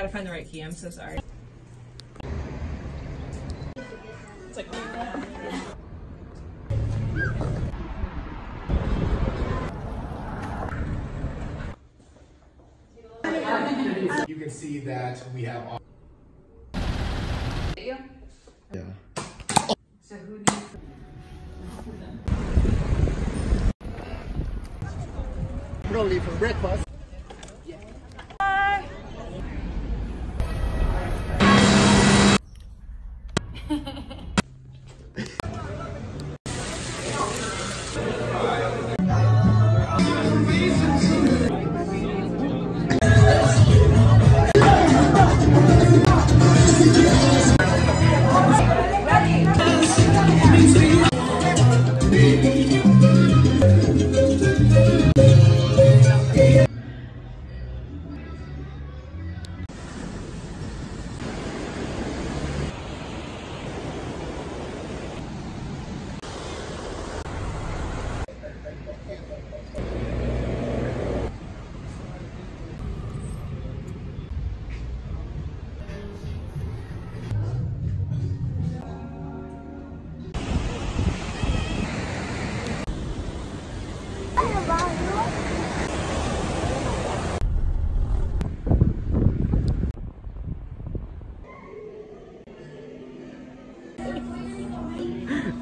gotta find the right key. I'm so sorry. It's like, you can see that we have all. Yeah. So who needs probably for breakfast. Yeah. Bye.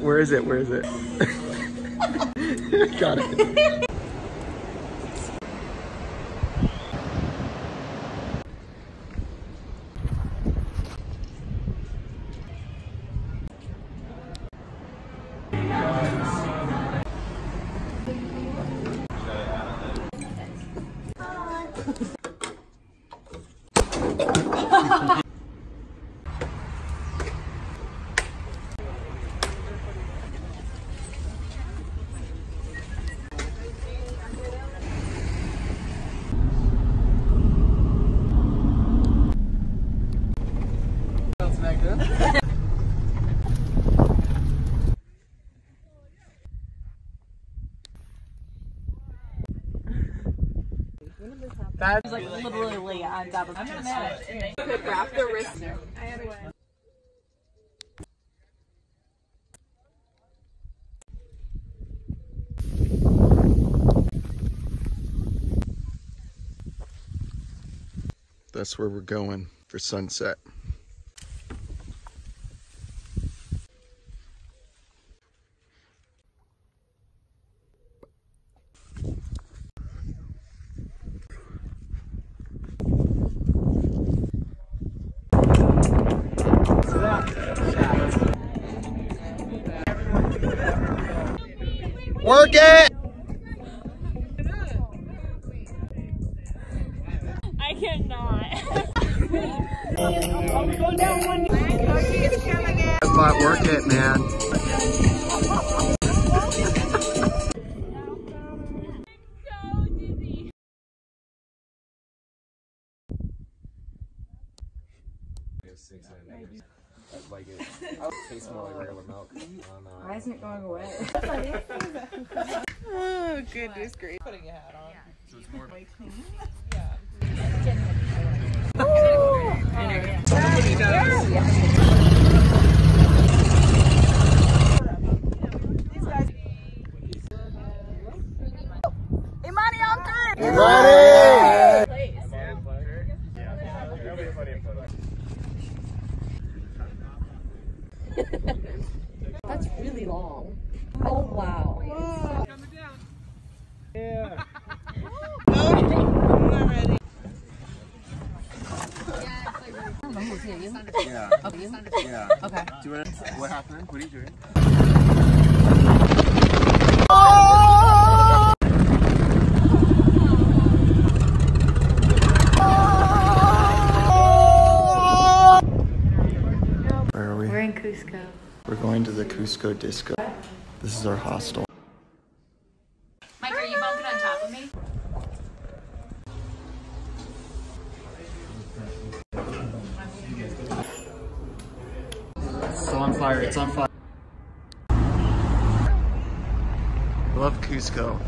Where is it? Where is it? Got it. That's like literally on top of. I'm not mad. Okay, grab the wrist. I had one. That's where we're going for sunset. Work it! I cannot. That's why work it, man. Like it tastes more like regular milk. Why isn't it going away? Oh goodness gracious. Putting a hat on. So it's more clean. Yeah. Imani on three! Imani! That'll be funny photo. That's really long. Oh wow. Whoa. Coming down. Yeah. I'm ready. Yeah, it's like I don't know who's here. Yeah. Okay. Yeah. Okay. Do you want to, what happened? What are you doing? Oh! Cusco. We're going to the Cusco Disco. This is our hostel. Mike, are you bumping on top of me? It's on fire, it's on fire. I love Cusco.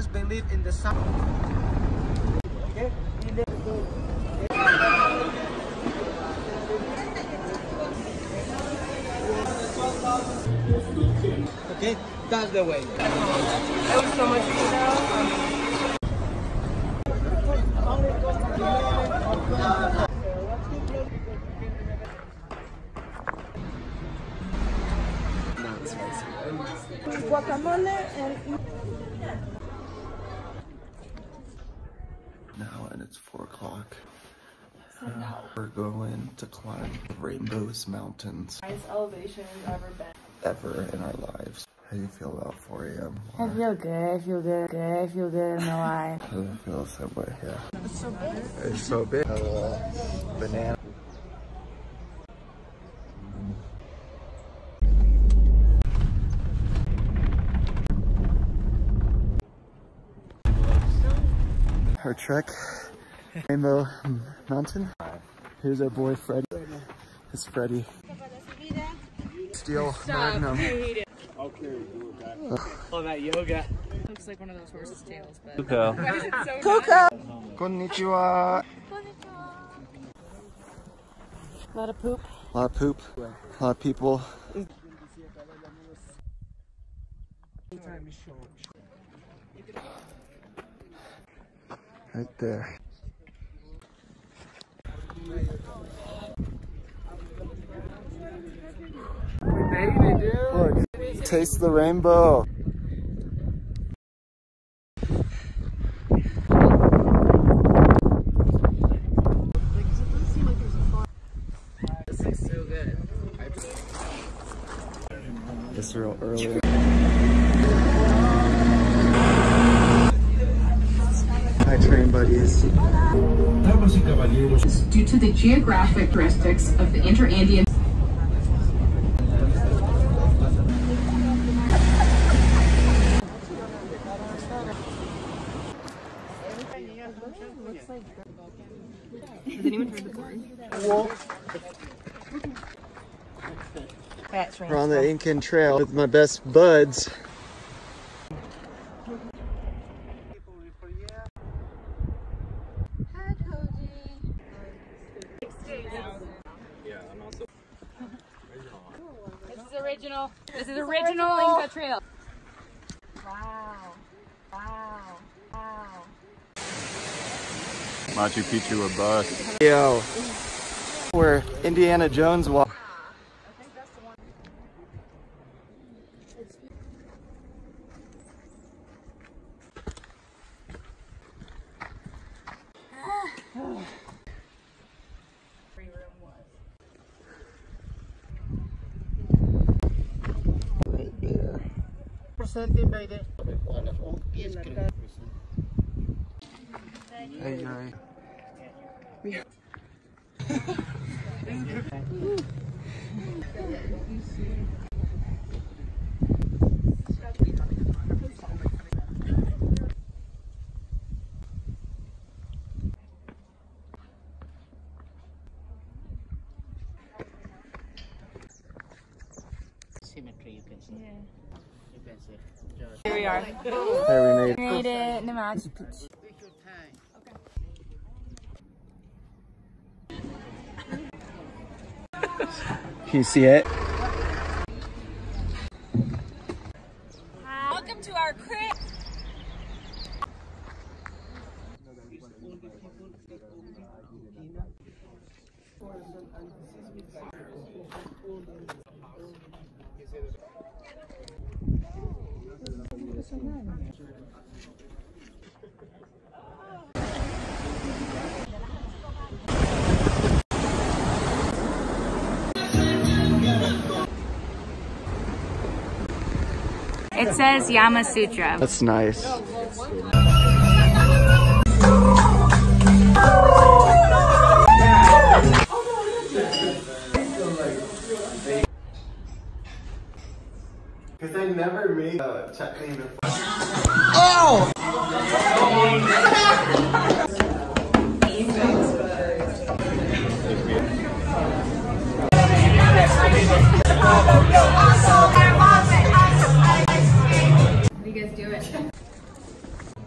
husband lived in the south. Okay, that's the way. That was so much fun. Guacamole and... Now, and it's 4 o'clock. We're going to climb Rainbow's Mountains. Highest elevation we've ever been. Ever in our lives. How do you feel about 4 a.m.? I feel good, I feel good in my life. I don't feel the same way, yeah. It's so big. It's so big. Banana. Our trek, Rainbow Mountain. Here's our boy Freddy. It's Freddy. Steel Magnum. Okay, do it back. Oh, that yoga. Looks like one of those horses' tails, but. Coco. Why is it so Coco. Konnichiwa. Konnichiwa. A lot of poop. A lot of poop. A lot of people. Right there. We made it, dude. Look, taste the rainbow. This looks so good. It's real early. Train buddies. Due to the geographic characteristics of the inter-Andean. Has anyone heard the corn? We're on the Incan Trail with my best buds. This is original Inca Trail. Wow. Wow. Wow. Machu Picchu a bus. Yo. Where Indiana Jones walked. I think that's the one. Oh. Symmetry, you can see. Yeah. Here we are. There we made it. Machu Picchu. Can you see it? Hi. Welcome to our crib. It says Yamasutra. That's nice. Because I never made a checkmate before. Oh! How do you guys do it?